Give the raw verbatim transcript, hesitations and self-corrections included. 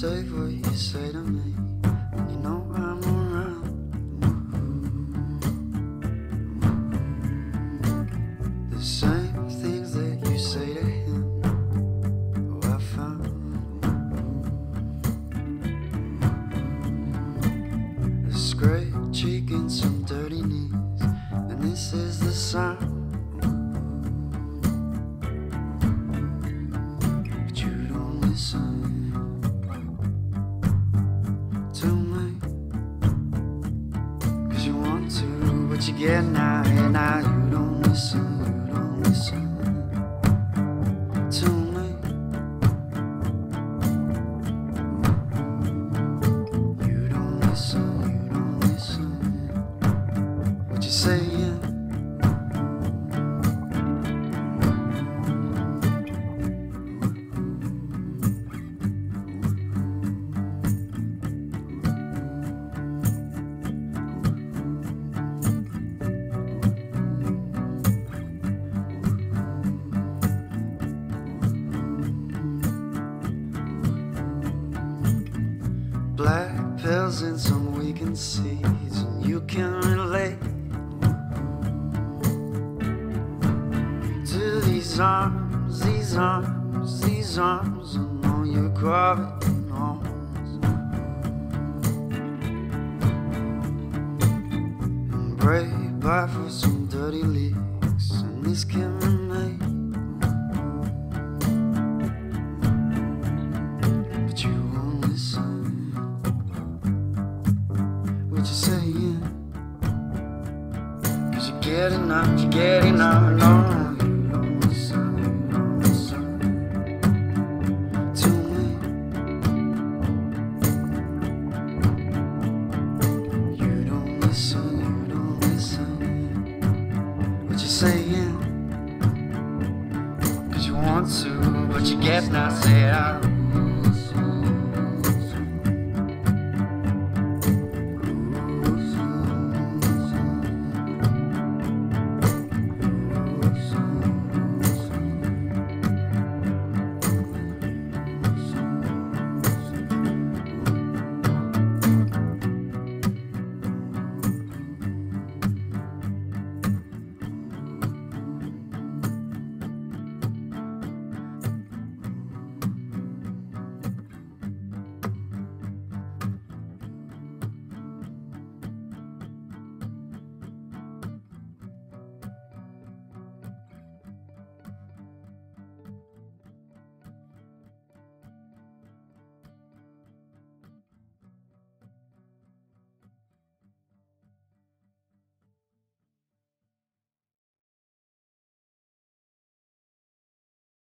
say what you say to me when you know I'm around. The same things that you say to him, oh, I found a scraped cheek and some dirty knees, and this is the sound. But you get now, and now you don't listen, you don't listen to me. You don't listen, you don't listen what you're saying. Black pills and some weakened seeds, and you can relate to these arms, these arms, these arms, and all your grabbing arms. And brave by for some dirty leaks, and this can remain. But you won't listen. What you saying? 'Cause you're getting up, you're getting up, and no, you don't listen, you don't listen to me. You don't listen, you don't listen what you saying. 'Cause you want to, but you get not said out.